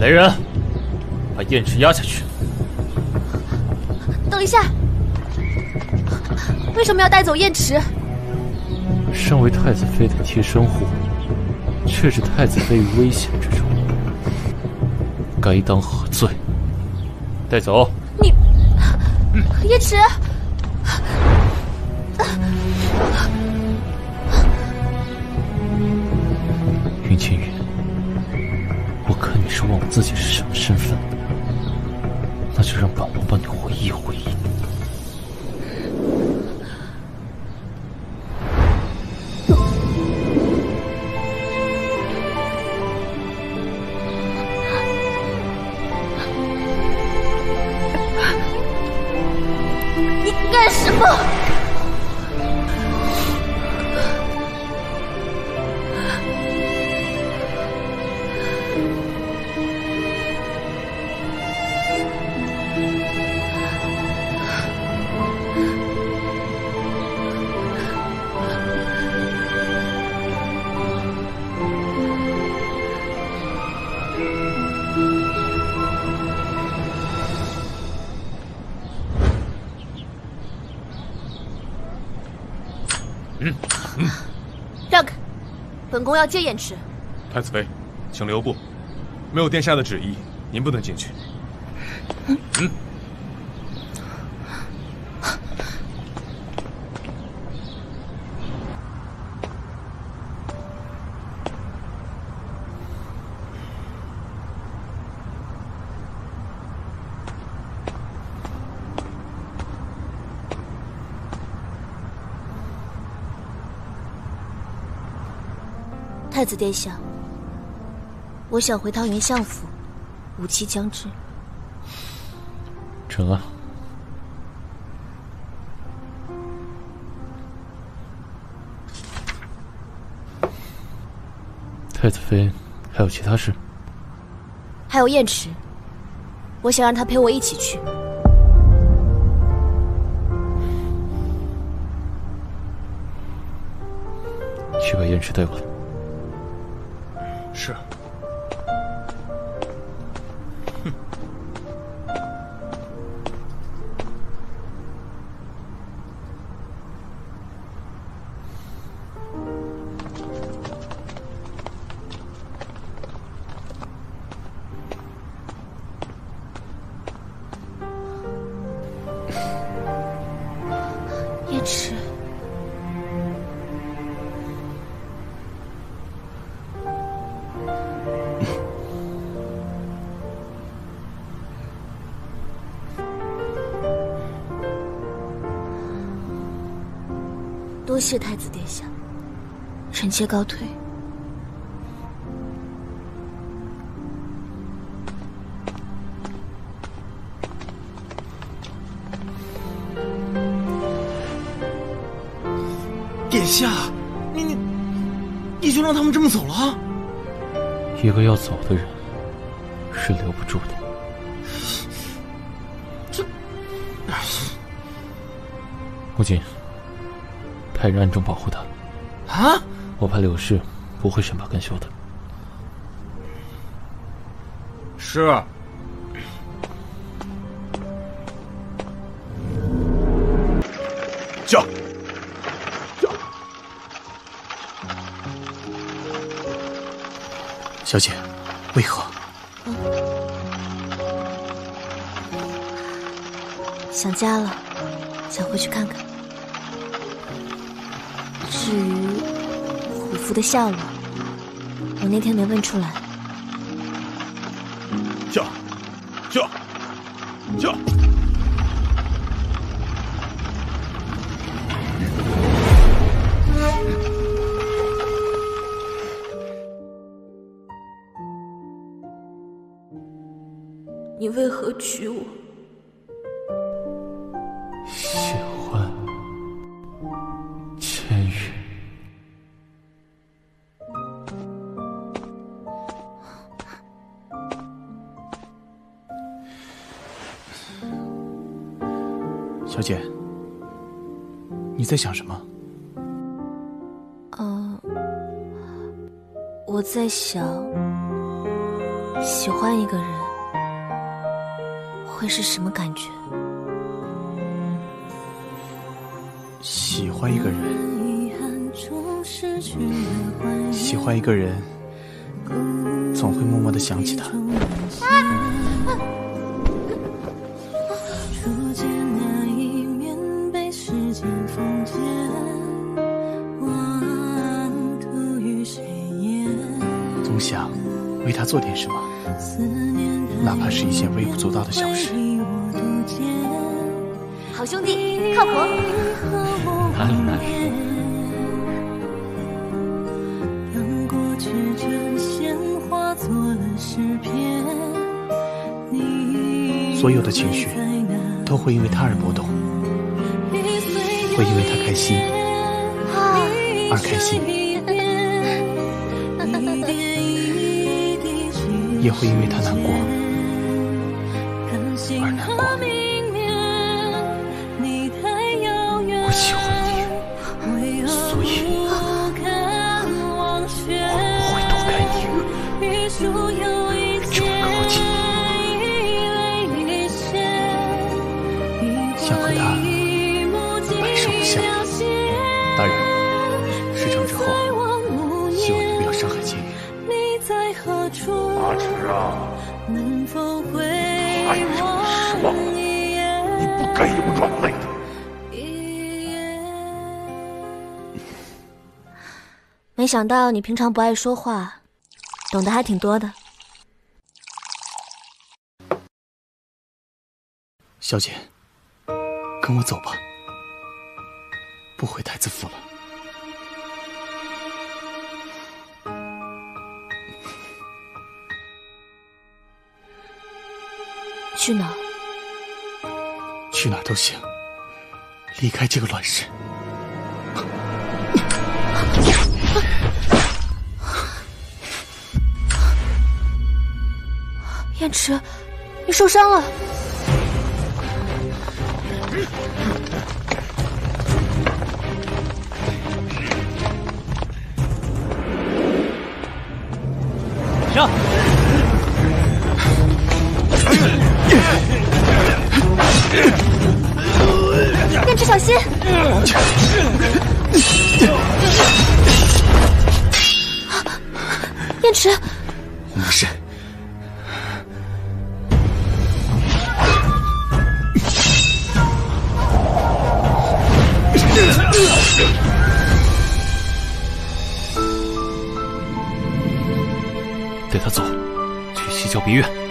来人，把燕池押下去。等一下，为什么要带走燕池？身为太子妃的贴身护卫，却置太子妃于危险之中，该当何罪？带走你，燕池。 云青云，我看你是忘了自己是什么身份，那就让本王帮你回忆回忆。你干什么？ 让开，本宫要接燕池。太子妃，请留步，没有殿下的旨意，您不能进去。太子殿下，我想回趟云相府，五期将至。成啊！太子妃还有其他事？还有燕池，我想让他陪我一起去。去把燕池带过来。 是。哼。叶池。 多谢太子殿下，臣妾告退。殿下，你就让他们这么走了？一个要走的人是留不住的。这，穆瑾。 派人暗中保护他。啊！我怕柳氏不会善罢甘休的。是。驾。驾。小姐，为何？想家了，想回去看看。 至于虎符的下落，我那天没问出来。驾，驾，驾！你为何娶我？ 小姐，你在想什么？我在想，喜欢一个人会是什么感觉？喜欢一个人，喜欢一个人，总会默默地想起他。总想为他做点什么，哪怕是一件微不足道的小事。好兄弟，靠谱。哪里？所有的情绪都会因为他而波动，会因为他开心而开心。也会因为他难过而难过。我喜欢你，所以我会躲开你，就会靠近你，想和他白首不相离。当然，事成之后，希望你不要伤害前人。阿芷啊，太让我失望了，你不该有软肋的。没想到你平常不爱说话，懂得还挺多的。小姐，跟我走吧，不回太子府了。去哪儿？去哪儿都行，离开这个乱世。燕池，你受伤了。停！燕池，小心！燕池，没事。带他走，去西郊别院。